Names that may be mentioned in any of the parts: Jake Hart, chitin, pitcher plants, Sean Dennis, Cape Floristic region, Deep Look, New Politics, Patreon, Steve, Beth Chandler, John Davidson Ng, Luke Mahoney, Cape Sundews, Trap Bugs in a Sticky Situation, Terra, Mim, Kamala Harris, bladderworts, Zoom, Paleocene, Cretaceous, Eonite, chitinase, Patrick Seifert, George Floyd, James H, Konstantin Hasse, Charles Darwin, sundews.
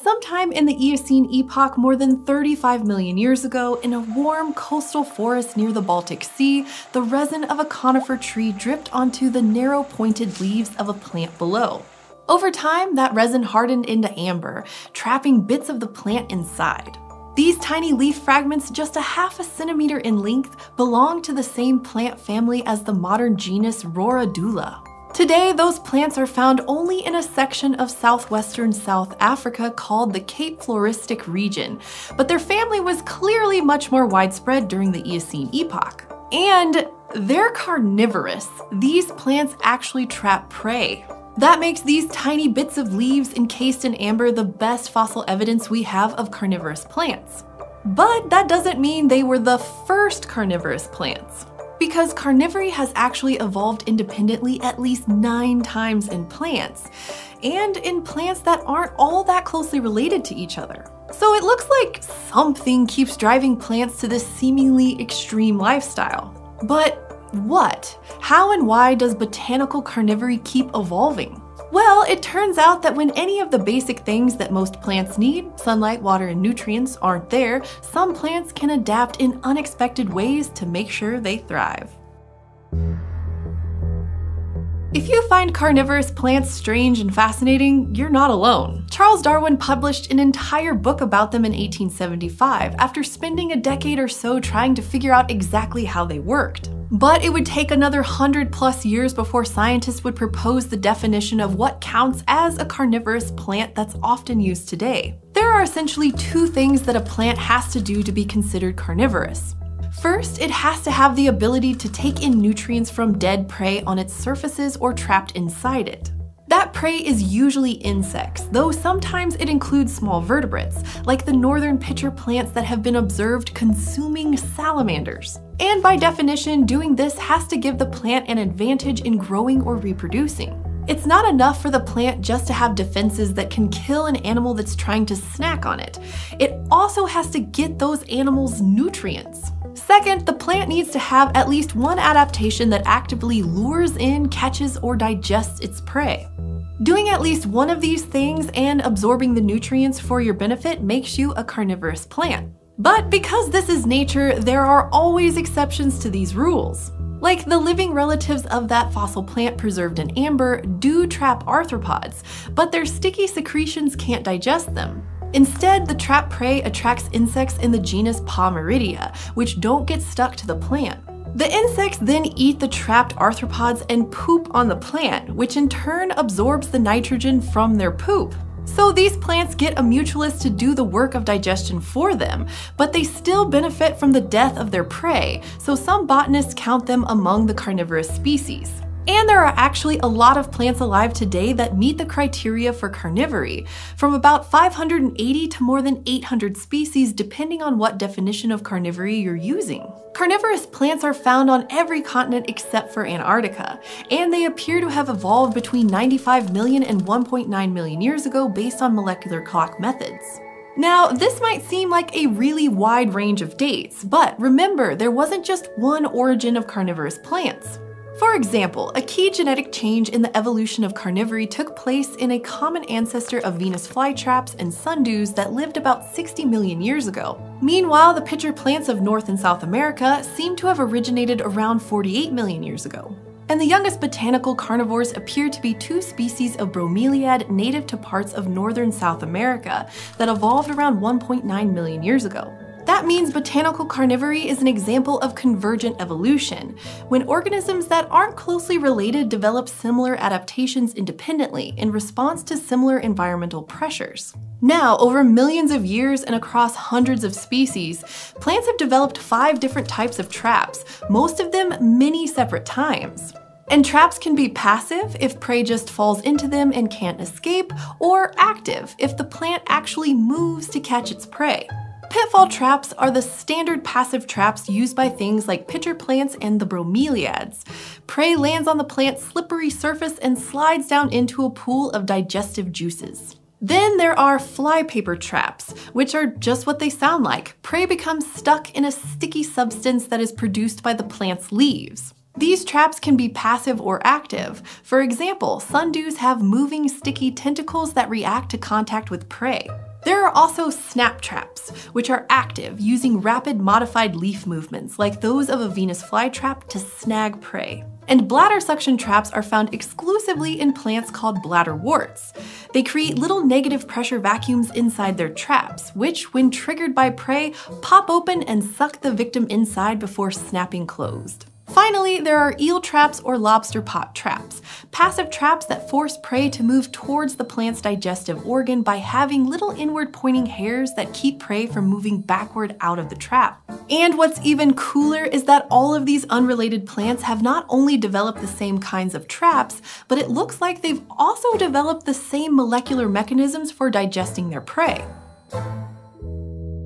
Sometime in the Eocene epoch, more than 35 million years ago, in a warm coastal forest near the Baltic Sea, the resin of a conifer tree dripped onto the narrow pointed leaves of a plant below. Over time, that resin hardened into amber, trapping bits of the plant inside. These tiny leaf fragments, just a half a centimeter in length, belong to the same plant family as the modern genus Roradula. Today, those plants are found only in a section of southwestern South Africa called the Cape Floristic region, but their family was clearly much more widespread during the Eocene epoch. And they're carnivorous. These plants actually trap prey. That makes these tiny bits of leaves encased in amber the best fossil evidence we have of carnivorous plants. But that doesn't mean they were the first carnivorous plants, because carnivory has actually evolved independently at least 9 times in plants, and in plants that aren't all that closely related to each other. So it looks like something keeps driving plants to this seemingly extreme lifestyle. But what? How and why does botanical carnivory keep evolving? Well, it turns out that when any of the basic things that most plants need, sunlight, water, and nutrients, aren't there, some plants can adapt in unexpected ways to make sure they thrive. If you find carnivorous plants strange and fascinating, you're not alone. Charles Darwin published an entire book about them in 1875 after spending a decade or so trying to figure out exactly how they worked. But it would take another 100+ years before scientists would propose the definition of what counts as a carnivorous plant that's often used today. There are essentially 2 things that a plant has to do to be considered carnivorous. First, it has to have the ability to take in nutrients from dead prey on its surfaces or trapped inside it. That prey is usually insects, though sometimes it includes small vertebrates, like the northern pitcher plants that have been observed consuming salamanders. And by definition, doing this has to give the plant an advantage in growing or reproducing. It's not enough for the plant just to have defenses that can kill an animal that's trying to snack on it. It also has to get those animals nutrients. Second, the plant needs to have at least one adaptation that actively lures in, catches, or digests its prey. Doing at least one of these things and absorbing the nutrients for your benefit makes you a carnivorous plant. But because this is nature, there are always exceptions to these rules. Like the living relatives of that fossil plant preserved in amber do trap arthropods, but their sticky secretions can't digest them. Instead, the trap prey attracts insects in the genus Pameridea, which don't get stuck to the plant. The insects then eat the trapped arthropods and poop on the plant, which in turn absorbs the nitrogen from their poop. So these plants get a mutualist to do the work of digestion for them, but they still benefit from the death of their prey, so some botanists count them among the carnivorous species. And there are actually a lot of plants alive today that meet the criteria for carnivory, from about 580 to more than 800 species depending on what definition of carnivory you're using. Carnivorous plants are found on every continent except for Antarctica, and they appear to have evolved between 95 million and 1.9 million years ago based on molecular clock methods. Now, this might seem like a really wide range of dates, but remember, there wasn't just one origin of carnivorous plants. For example, a key genetic change in the evolution of carnivory took place in a common ancestor of Venus flytraps and sundews that lived about 60 million years ago. Meanwhile, the pitcher plants of North and South America seem to have originated around 48 million years ago. And the youngest botanical carnivores appear to be 2 species of bromeliad native to parts of northern South America that evolved around 1.9 million years ago. That means botanical carnivory is an example of convergent evolution, when organisms that aren't closely related develop similar adaptations independently in response to similar environmental pressures. Now, over millions of years and across hundreds of species, plants have developed 5 different types of traps, most of them many separate times. And traps can be passive, if prey just falls into them and can't escape, or active, if the plant actually moves to catch its prey. Pitfall traps are the standard passive traps used by things like pitcher plants and the bromeliads. Prey lands on the plant's slippery surface and slides down into a pool of digestive juices. Then there are flypaper traps, which are just what they sound like. Prey becomes stuck in a sticky substance that is produced by the plant's leaves. These traps can be passive or active. For example, sundews have moving, sticky tentacles that react to contact with prey. There are also snap traps, which are active, using rapid modified leaf movements like those of a Venus flytrap to snag prey. And bladder suction traps are found exclusively in plants called bladderworts. They create little negative pressure vacuums inside their traps, which, when triggered by prey, pop open and suck the victim inside before snapping closed. Finally, there are eel traps or lobster pot traps, passive traps that force prey to move towards the plant's digestive organ by having little inward pointing hairs that keep prey from moving backward out of the trap. And what's even cooler is that all of these unrelated plants have not only developed the same kinds of traps, but it looks like they've also developed the same molecular mechanisms for digesting their prey.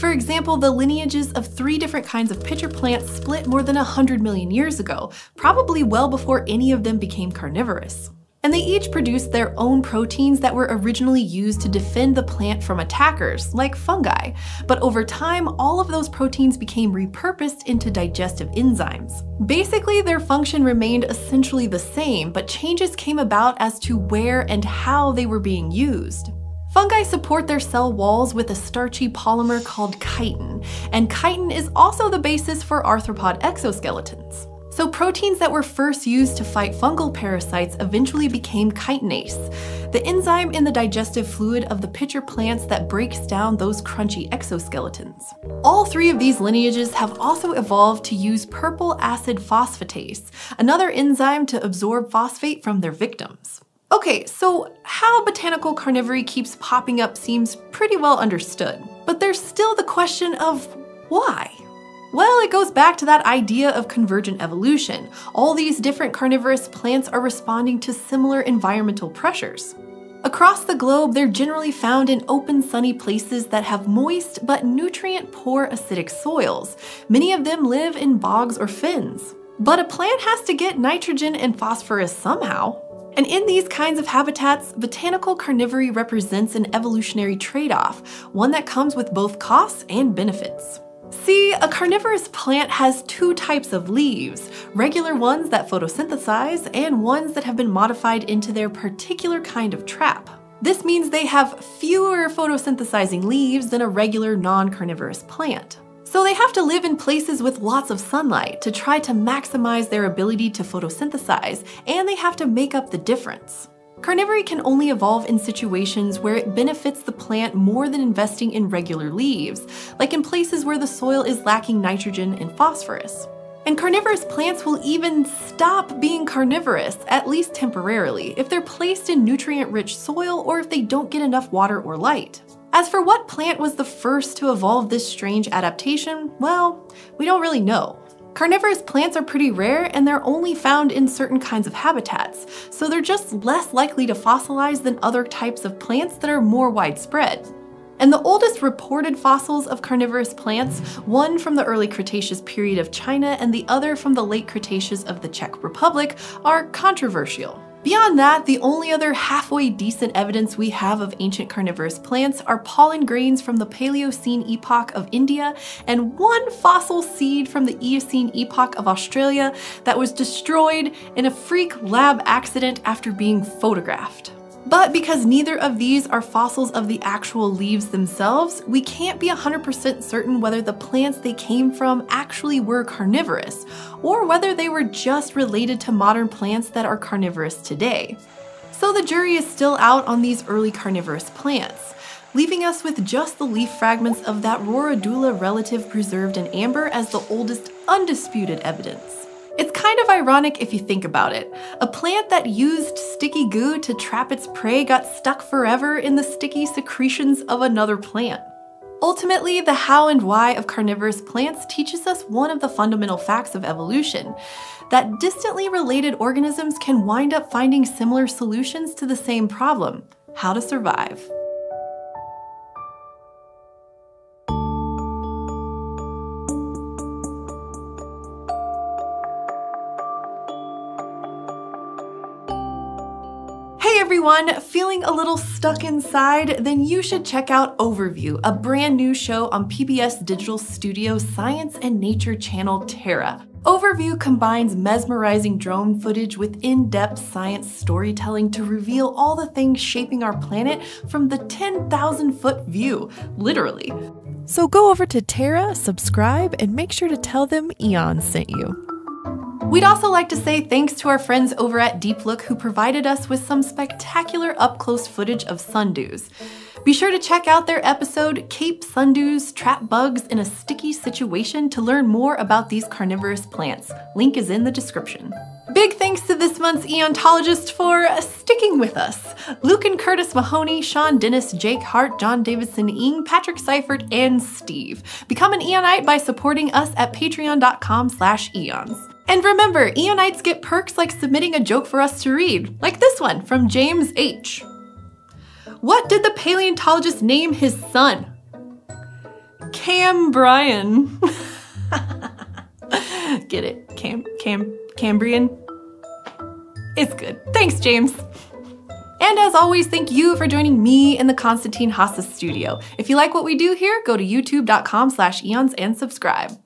For example, the lineages of 3 different kinds of pitcher plants split more than 100 million years ago, probably well before any of them became carnivorous. And they each produced their own proteins that were originally used to defend the plant from attackers, like fungi. But over time, all of those proteins became repurposed into digestive enzymes. Basically, their function remained essentially the same, but changes came about as to where and how they were being used. Fungi support their cell walls with a starchy polymer called chitin, and chitin is also the basis for arthropod exoskeletons. So proteins that were first used to fight fungal parasites eventually became chitinase, the enzyme in the digestive fluid of the pitcher plants that breaks down those crunchy exoskeletons. All 3 of these lineages have also evolved to use purple acid phosphatase, another enzyme to absorb phosphate from their victims. Okay, so how botanical carnivory keeps popping up seems pretty well understood. But there's still the question of why? Well, it goes back to that idea of convergent evolution. All these different carnivorous plants are responding to similar environmental pressures. Across the globe, they're generally found in open, sunny places that have moist but nutrient-poor acidic soils. Many of them live in bogs or fens. But a plant has to get nitrogen and phosphorus somehow. And in these kinds of habitats, botanical carnivory represents an evolutionary trade-off, one that comes with both costs and benefits. See, a carnivorous plant has 2 types of leaves, regular ones that photosynthesize and ones that have been modified into their particular kind of trap. This means they have fewer photosynthesizing leaves than a regular non-carnivorous plant. So they have to live in places with lots of sunlight to try to maximize their ability to photosynthesize, and they have to make up the difference. Carnivory can only evolve in situations where it benefits the plant more than investing in regular leaves, like in places where the soil is lacking nitrogen and phosphorus. And carnivorous plants will even stop being carnivorous, at least temporarily, if they're placed in nutrient-rich soil or if they don't get enough water or light. As for what plant was the first to evolve this strange adaptation, well, we don't really know. Carnivorous plants are pretty rare and they're only found in certain kinds of habitats, so they're just less likely to fossilize than other types of plants that are more widespread. And the oldest reported fossils of carnivorous plants, one from the early Cretaceous period of China and the other from the late Cretaceous of the Czech Republic, are controversial. Beyond that, the only other halfway decent evidence we have of ancient carnivorous plants are pollen grains from the Paleocene epoch of India and one fossil seed from the Eocene epoch of Australia that was destroyed in a freak lab accident after being photographed. But because neither of these are fossils of the actual leaves themselves, we can't be 100% certain whether the plants they came from actually were carnivorous, or whether they were just related to modern plants that are carnivorous today. So the jury is still out on these early carnivorous plants, leaving us with just the leaf fragments of that Roradula relative preserved in amber as the oldest undisputed evidence. It's kind of ironic if you think about it. A plant that used sticky goo to trap its prey got stuck forever in the sticky secretions of another plant. Ultimately, the how and why of carnivorous plants teaches us one of the fundamental facts of evolution, that distantly related organisms can wind up finding similar solutions to the same problem: how to survive. Everyone, feeling a little stuck inside? Then you should check out Overview, a brand new show on PBS Digital Studio Science and Nature channel Terra. Overview combines mesmerizing drone footage with in-depth science storytelling to reveal all the things shaping our planet from the 10,000-foot view, literally. So go over to Terra, subscribe, and make sure to tell them Eon sent you. We'd also like to say thanks to our friends over at Deep Look who provided us with some spectacular up-close footage of sundews. Be sure to check out their episode, Cape Sundews, Trap Bugs in a Sticky Situation, to learn more about these carnivorous plants. Link is in the description. Big thanks to this month's Eontologists for sticking with us. Luke and Curtis Mahoney, Sean Dennis, Jake Hart, John Davidson Ng, Patrick Seifert, and Steve. Become an Eonite by supporting us at patreon.com/eons. And remember, Eonites get perks like submitting a joke for us to read, like this one from James H. What did the paleontologist name his son? Cam Brian. Get it? Cambrian? It's good. Thanks, James. And as always, thank you for joining me in the Konstantin Hasse studio. If you like what we do here, go to youtube.com/eons and subscribe.